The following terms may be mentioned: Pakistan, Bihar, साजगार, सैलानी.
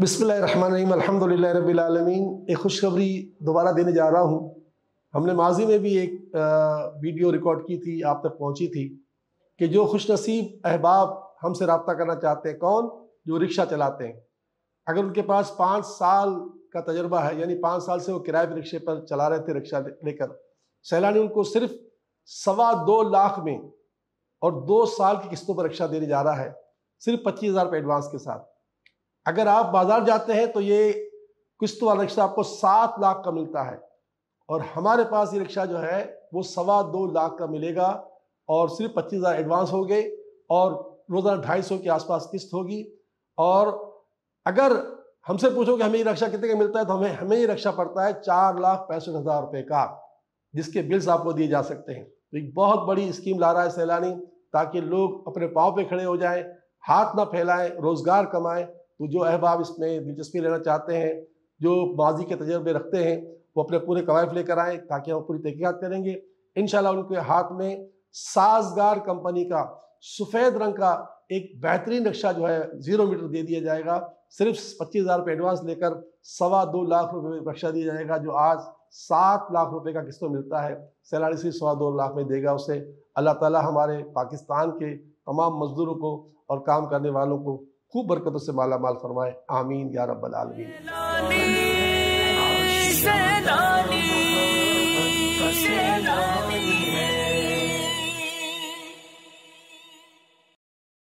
बिस्मिल्लाहिर्रहमानिर्रहीम अल्हम्दुलिल्लाह रब्बिल आलमीन। एक खुशखबरी दोबारा देने जा रहा हूँ। हमने माजी में भी एक वीडियो रिकॉर्ड की थी, आप तक पहुँची थी, कि जो खुशनसीब अहबाब हमसे रब्ता करना चाहते हैं, कौन जो रिक्शा चलाते हैं, अगर उनके पास 5 साल का तजर्बा है, यानी 5 साल से वो किराए पर रिक्शे पर चला रहे थे रिक्शा लेकर, सैलानी उनको सिर्फ 2.25 लाख में और 2 साल की किस्तों पर रिक्शा देने जा रहा है, सिर्फ 25,000 रुपये एडवांस के साथ। अगर आप बाज़ार जाते हैं तो ये किस्त वाला रिक्शा आपको 7 लाख का मिलता है, और हमारे पास ये रिक्शा जो है वो 2.25 लाख का मिलेगा और सिर्फ 25,000 एडवांस हो गए और रोज़ाना 250 के आसपास किस्त होगी। और अगर हमसे पूछो कि हमें ये रिक्शा कितने का मिलता है, तो हमें ये रिक्शा पड़ता है 4,65,000 रुपये का, जिसके बिल्स आपको दिए जा सकते हैं। तो एक बहुत बड़ी स्कीम ला रहा है सैलानी, ताकि लोग अपने पाँव पर खड़े हो जाएँ, हाथ ना फैलाएँ, रोज़गार कमाएँ। तो जो अहबाब इसमें दिलचस्पी लेना चाहते हैं, जो माजी के तजर्बे रखते हैं, वो अपने पूरे कवायफ लेकर आएँ, ताकि हम पूरी तहकीक़ात करेंगे। इंशाल्लाह उनके हाथ में साजगार कंपनी का सफ़ेद रंग का एक बेहतरीन रिक्शा जो है 0 मीटर दे दिया जाएगा, सिर्फ 25,000 रुपये एडवांस लेकर 2.25 लाख रुपये में रिक्शा दिया जाएगा, जो आज 7 लाख रुपये का किस्तों मिलता है। सैलानी सिर्फ 2.25 लाख में देगा उसे। अल्लाह ताला हमारे पाकिस्तान के तमाम मजदूरों को और काम करने वालों को खूब बरकतों से माला माल फरमाए। आमीन या रब्बल आलमीन।